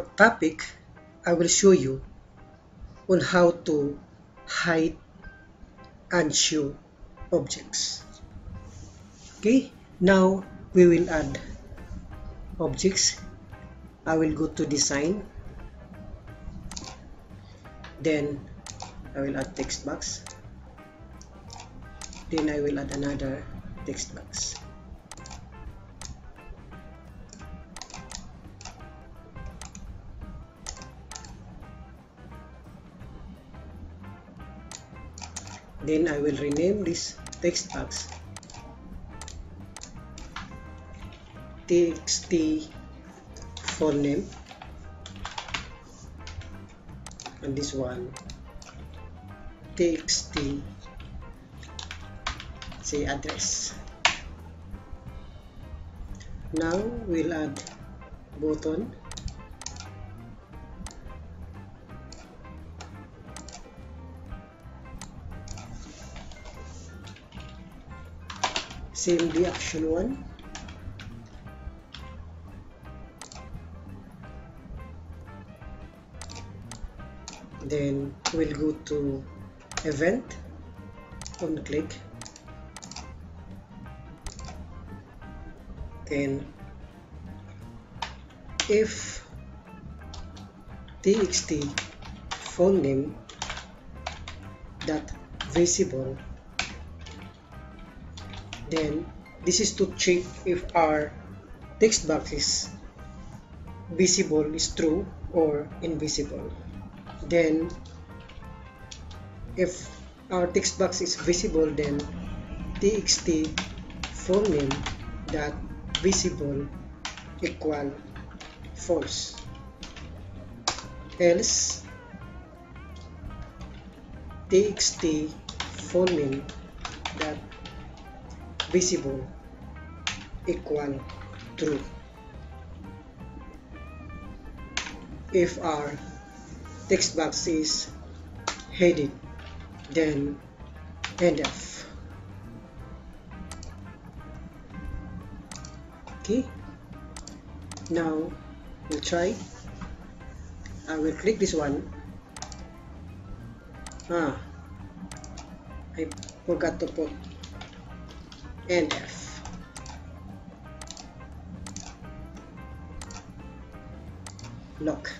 our topic, I will show you on how to hide and show objects. Okay, now we will add objects. I will go to design, then I will add text box, then I will add another text box. Then I will rename this text box txt full name, and this one txt say address. Now we'll add button, same the action one, then we'll go to event on click, then if txt full name dot visible, then this is to check if our text box is visible, is true or invisible. Then if our text box is visible, then txt full name dot visible equal false, else txt full name dot visible equal true. If our text box is headed, then NF. Okay, now we'll try. I will click this one. I forgot to put and F. Lock.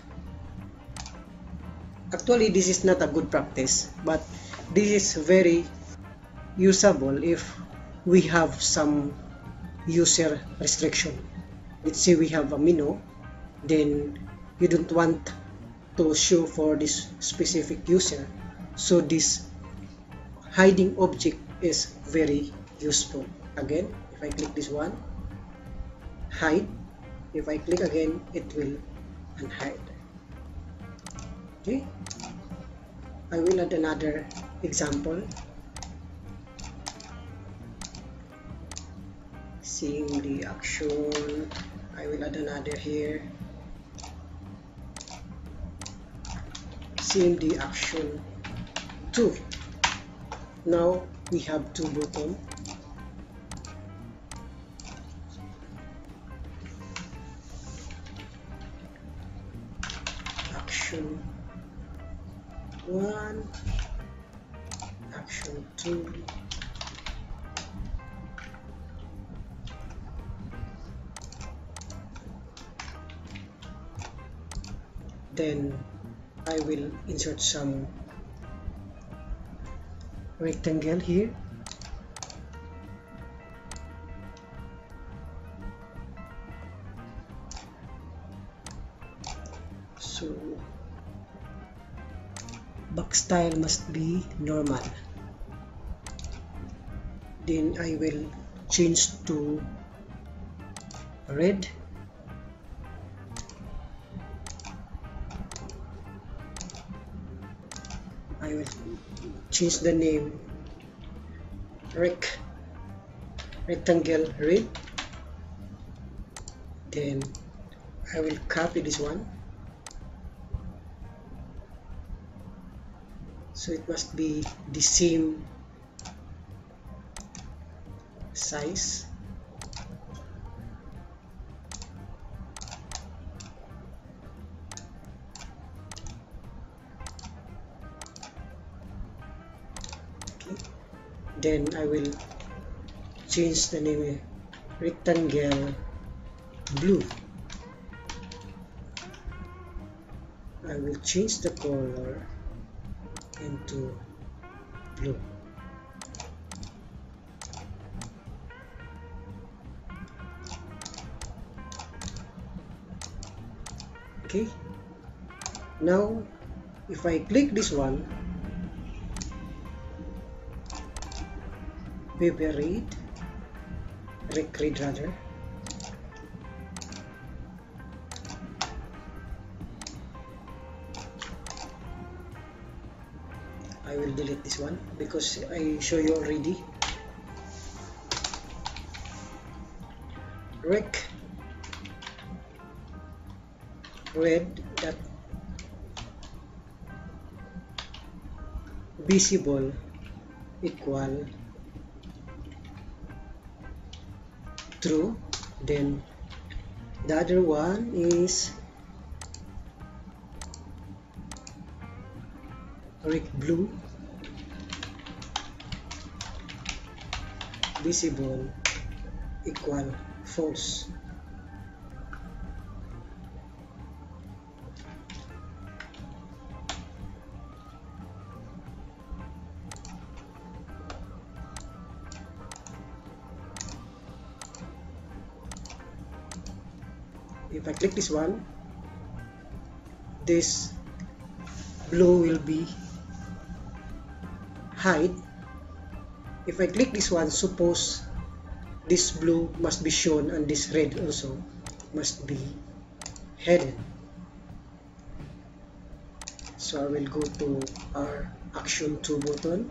Actually, this is not a good practice, but this is very usable if we have some user restriction. Let's say we have a menu, then you don't want to show for this specific user, so this hiding object is very useful. Again, if I click this one, hide. If I click again, it will unhide. Okay, I will add another example, seeing the action. I will add another here, seeing the action 2. Now we have 2 buttons. Action 1, action 2, then I will insert some rectangle here, so box style must be normal. Then I will change to red, I will change the name rectangle red, then I will copy this one, so it must be the same size. then I will change the name rectangle blue. I will change the color into blue. Okay, now if I click this one, recreate, I will delete this one because I show you already. Red that visible equal true, then the other one is rec blue visible equal false. If I click this one, this blue will be hide. If I click this one, suppose this blue must be shown and this red also must be hidden. So I will go to our action 2 button,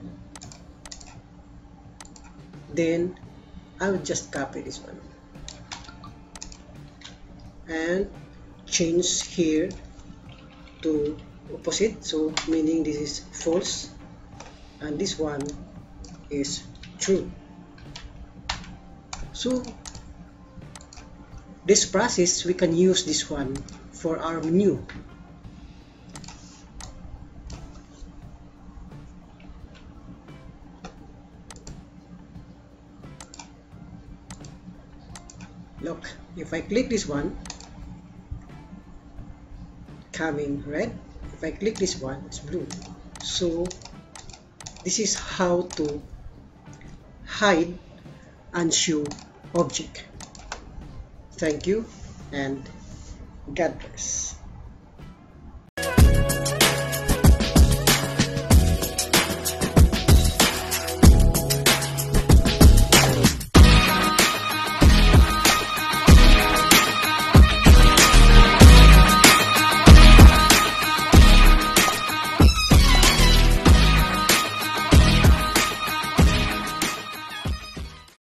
then I will just copy this one and change here to opposite, so meaning this is false and this one is true. So this process, we can use this one for our menu. Look, if I click this one, coming red. If I click this one, it's blue. So this is how to hide and show object. Thank you and God bless.